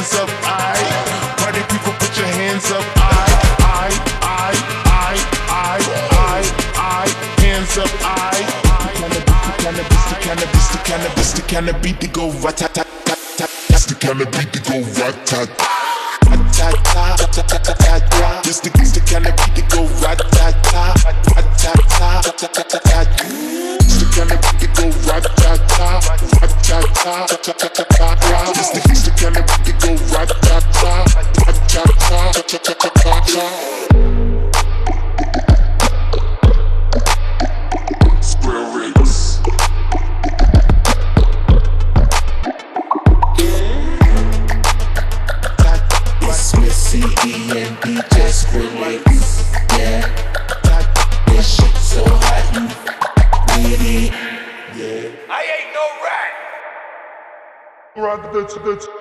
hands up, I. Party people, put your hands up, I. Hands up, I. The kind of beat to go ratata. That's the kind of beat to go ratata. Just the kind of beat to go ratata, just the kind of beat to go ratata, just the kind of beat to go ratata. Spirits. CD&D just relates, yeah. This shit so hot and needy, yeah. I ain't no rat. Rock the